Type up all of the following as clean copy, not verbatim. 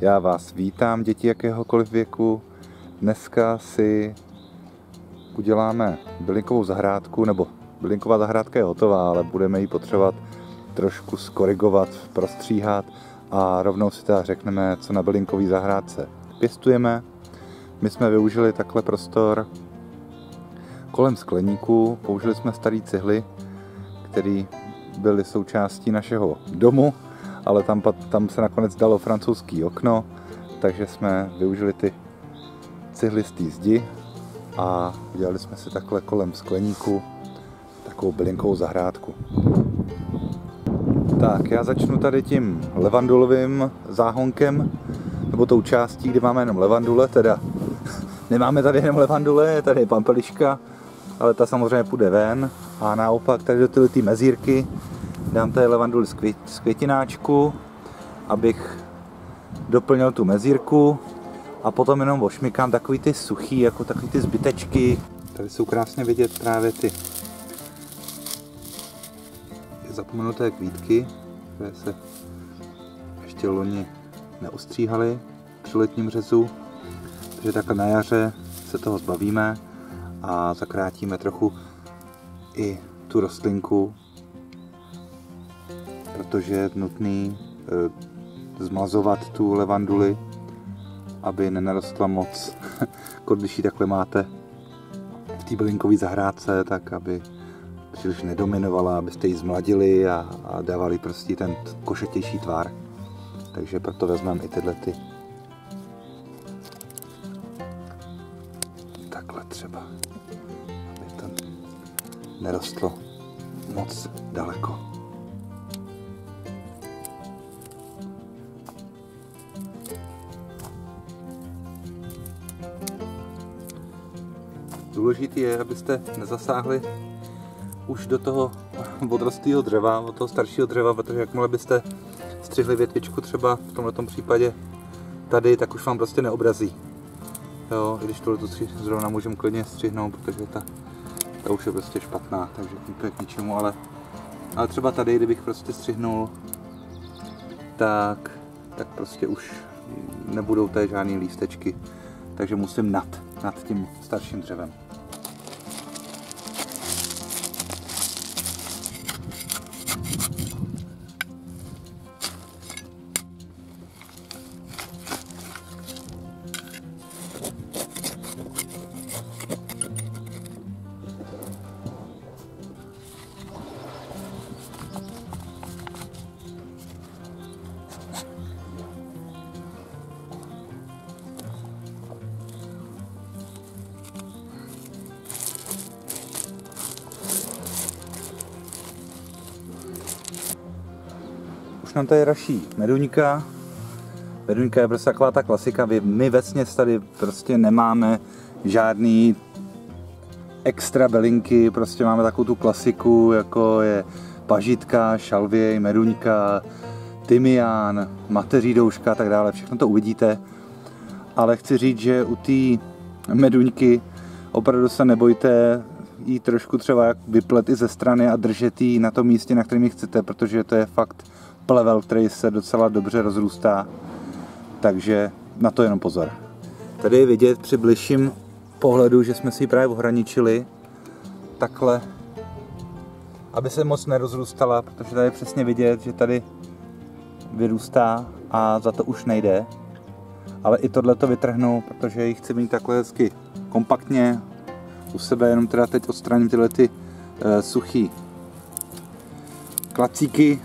Já vás vítám, děti jakéhokoliv věku. Dneska si uděláme bylinkovou zahrádku, nebo bylinková zahrádka je hotová, ale budeme ji potřebovat trošku skorigovat, prostříhat a rovnou si teda řekneme, co na bylinkové zahrádce pěstujeme. My jsme využili takhle prostor kolem skleníku, použili jsme staré cihly, které byly součástí našeho domu, ale tam se nakonec dalo francouzské okno, takže jsme využili ty cihlistý zdi a udělali jsme si takhle kolem skleníku takovou bylinkovou zahrádku. Tak, já začnu tady tím levandulovým záhonkem, nebo tou částí, kde máme jenom levandule, teda nemáme tady jenom levandule, tady je pampeliška, ale ta samozřejmě půjde ven, a naopak tady do ty mezírky dám tady levanduli z květináčku, abych doplnil tu mezírku, a potom jenom ošmykám takový ty suchý, jako takový ty zbytečky. Tady jsou krásně vidět právě ty zapomenuté kvítky, které se ještě loni neostříhaly při letním řezu, takže takhle na jaře se toho zbavíme a zakrátíme trochu i tu rostlinku, protože je nutný zmazovat tu levanduli, aby nenarostla moc. Když ji takhle máte v té bylinkové zahrádce, tak aby příliš nedominovala, abyste ji zmladili a dávali prostě ten košatější tvar. Takže proto vezmeme i tyhle ty. Takhle třeba, aby to nerostlo moc daleko. Důležité je, abyste nezasáhli už do toho odrostlého dřeva, od toho staršího dřeva, protože jakmile byste střihli větvičku třeba v tomto případě tady, tak už vám prostě neobrazí. Jo, i když tohle zrovna můžeme klidně střihnout, protože ta už je prostě špatná, takže to je k ničemu, ale třeba tady, kdybych prostě střihnul, tak prostě už nebudou tady žádné lístečky, takže musím nad tím starším dřevem. Už nám tady raší meduňka. Meduňka je prostě taková ta klasika. My vesměs tady prostě nemáme žádný extra bylinky, prostě máme takovou tu klasiku, jako je pažitka, šalvěj, meduňka, tymián, mateří douška a tak dále. Všechno to uvidíte. Ale chci říct, že u té meduňky opravdu se nebojte jí trošku třeba vyplet i ze strany a držet ji na tom místě, na kterém ji chcete, protože to je fakt plevel, který se docela dobře rozrůstá, takže na to jenom pozor. Tady je vidět při bližším pohledu, že jsme si ji právě ohraničili takhle, aby se moc nerozrůstala, protože tady je přesně vidět, že tady vyrůstá a za to už nejde, ale i tohle to vytrhnu, protože ji chci mít takhle hezky kompaktně u sebe, jenom teda teď odstraním tyhle ty suchý klacíky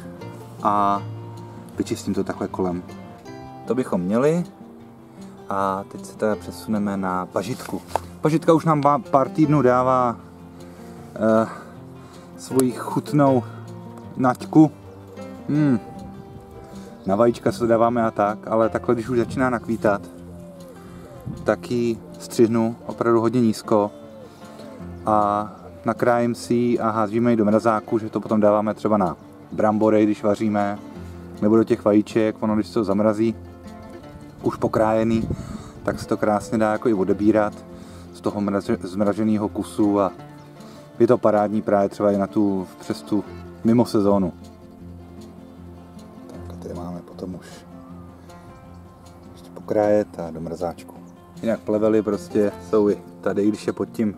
a vyčistím to takhle kolem. To bychom měli a teď se teda přesuneme na pažitku. Pažitka už nám pár týdnů dává svoji chutnou naťku. Na vajíčka se to dáváme a tak, ale takhle, když už začíná nakvítat, tak ji střihnu opravdu hodně nízko a nakrájím si ji a házíme ji do mrazáku, že to potom dáváme třeba na brambory, když vaříme, nebo do těch vajíček. Ono, když se to zamrazí, už pokrájený, tak se to krásně dá jako i odebírat z toho zmraženého kusu a je to parádní právě třeba i na tu přestu mimo sezónu. Tak a tady máme potom už okrájet a do mrzáčku. Jinak plevely prostě jsou i tady, když je pod tím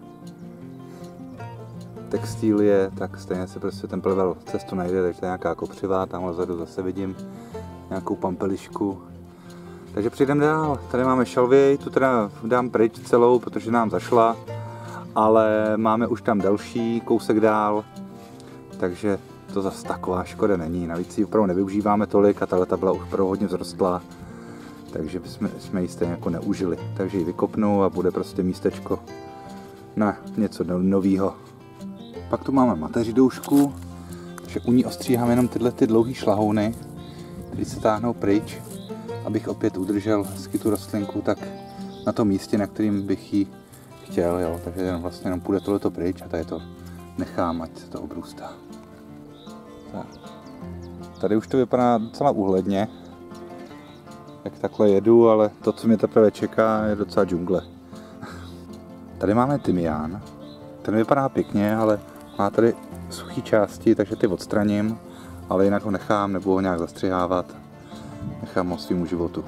textilie, tak stejně se prostě ten plevel cestu najde, takže to je nějaká kopřivá, tamhle vzadu zase vidím nějakou pampelišku. Takže přijdeme dál, tady máme šalvěj, tu teda dám pryč celou, protože nám zašla, ale máme už tam další kousek dál, takže to zase taková škoda není, navíc ji opravdu nevyužíváme tolik a tahle byla už opravdu hodně vzrostla, takže jsme ji stejně jako neužili, takže ji vykopnu a bude prostě místečko na něco novýho. Pak tu máme mateřidoušku, takže u ní ostříhám jenom tyhle ty dlouhé šlahouny, které se táhnou pryč, abych opět udržel hezky tu rostlinku tak na tom místě, na kterým bych ji chtěl, jo. Takže vlastně jenom půjde tohleto pryč a tady to nechám, ať se to obrůstá. Tak. Tady už to vypadá docela úhledně, jak takhle jedu, ale to, co mě teprve čeká, je docela džungle. Tady máme tymián, ten vypadá pěkně, ale má tady suchý části, takže ty odstraním, ale jinak ho nechám, nebudu ho nějak zastřihávat. Nechám ho svýmu životu.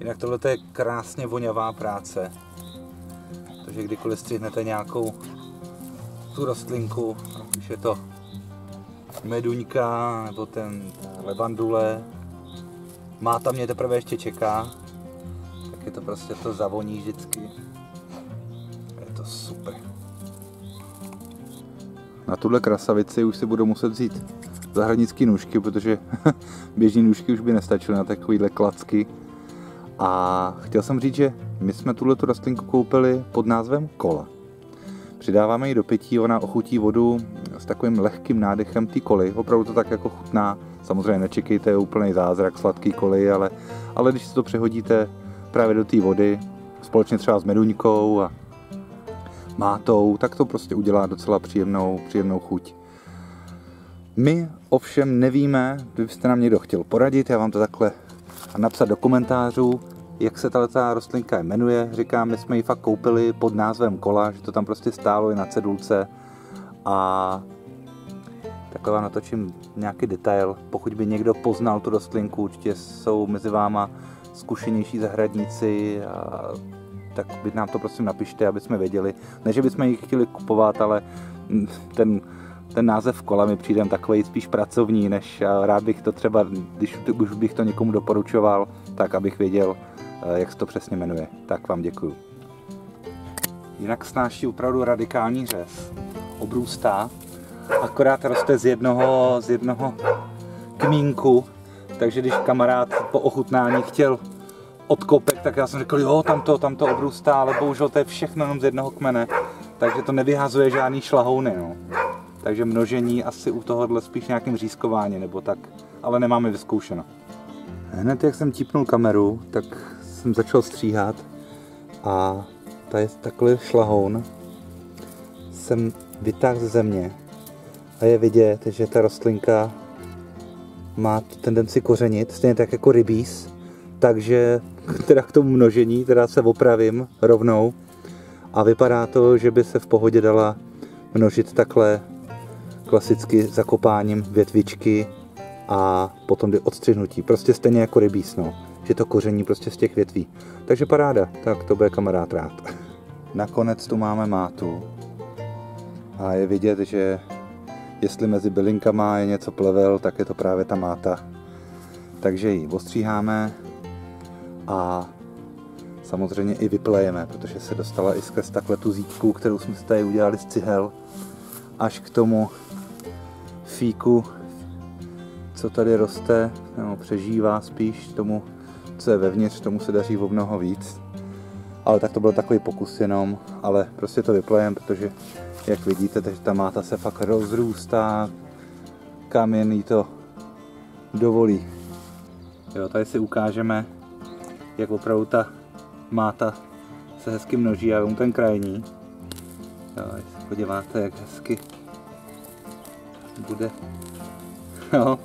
Jinak tohle je krásně voňavá práce. Takže kdykoliv střihnete nějakou tu rostlinku, když je to meduňka nebo ten levandule, máta mě teprve ještě čeká, tak je to prostě, to zavoní vždycky. Je to super. Na tuhle krasavici už si budu muset vzít zahradnické nůžky, protože běžné nůžky už by nestačily na takovýhle klacky. A chtěl jsem říct, že my jsme tuhle rostlinku koupili pod názvem Cola. Přidáváme ji do pití, ona ochutí vodu s takovým lehkým nádechem té koly. Opravdu to tak jako chutná. Samozřejmě nečekejte úplný zázrak sladký koly, ale když si to přehodíte právě do té vody, společně třeba s meduňkou a mátou, tak to prostě udělá docela příjemnou chuť. My ovšem nevíme, kdybyste nám někdo chtěl poradit, já vám to takhle a napsat do komentářů, jak se tato rostlinka jmenuje. Říkám, my jsme ji fakt koupili pod názvem Cola, že to tam prostě stálo i na cedulce a takhle vám natočím nějaký detail. Pokud by někdo poznal tu rostlinku, určitě jsou mezi váma zkušenější zahradníci, a tak by nám to prosím napište, aby jsme věděli. Ne, že bychom ji chtěli kupovat, ale ten název Cola mi přijde takový spíš pracovní, než rád bych to třeba, když už bych to někomu doporučoval, tak abych věděl, jak se to přesně jmenuje. Tak vám děkuju. Jinak snáší opravdu radikální řez. Obrůstá, akorát roste z jednoho kmínku, takže když kamarád po ochutnání chtěl odkopek, tak já jsem řekl, jo, tam to obrůstá, ale bohužel to je všechno jenom z jednoho kmene, takže to nevyhazuje žádný šlahouny, no. Takže množení asi u tohohle spíš nějakým řízkování nebo tak, ale nemáme vyzkoušeno. Hned jak jsem típnul kameru, tak jsem začal stříhat a tady takový šlahoun jsem vytáhl ze země a je vidět, že ta rostlinka má tu tendenci kořenit, stejně tak jako rybíz, takže teda k tomu množení teda se opravím rovnou a vypadá to, že by se v pohodě dala množit takhle klasicky zakopáním větvičky a potom jde odstřihnutí. Prostě stejně jako rybíz, no, že to koření prostě z těch větví. Takže paráda, tak to bude kamarád rád. Nakonec tu máme mátu a je vidět, že jestli mezi bylinkama je něco plevel, tak je to právě ta máta. Takže ji ostříháme a samozřejmě i vyplejeme, protože se dostala i skrz takhle tu zítku, kterou jsme si tady udělali z cihel, až k tomu fíku, co tady roste, nebo přežívá spíš, tomu, co je vevnitř, tomu se daří o mnoho víc. Ale tak to byl takový pokus jenom, ale prostě to vyplejem, protože jak vidíte, takže ta máta se fakt rozrůstá, kam jen jí to dovolí. Jo, tady si ukážeme, jak opravdu ta máta se hezky množí, a ten krajní. Jo, když se podíváte, jak hezky bude, jo,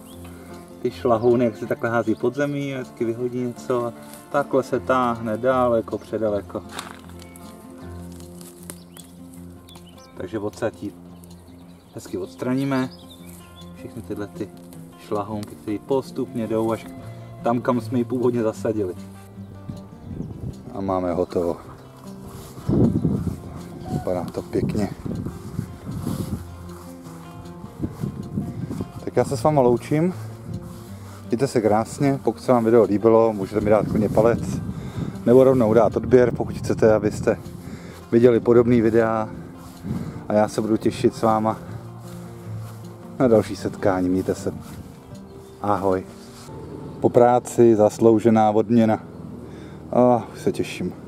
ty šlahouny, jak se takhle hází pod zemí, hezky vyhodí něco a takhle se táhne daleko, předaleko. Takže odsatí hezky odstraníme, všechny tyhle ty šlahounky, které postupně jdou až tam, kam jsme ji původně zasadili. A máme hotovo. Vypadá to pěkně. Tak já se s váma loučím. Mějte se krásně, pokud se vám video líbilo, můžete mi dát klidně palec, nebo rovnou dát odběr, pokud chcete, abyste viděli podobné videa. A já se budu těšit s váma na další setkání. Mějte se. Ahoj. Po práci zasloužená odměna. Už se těším.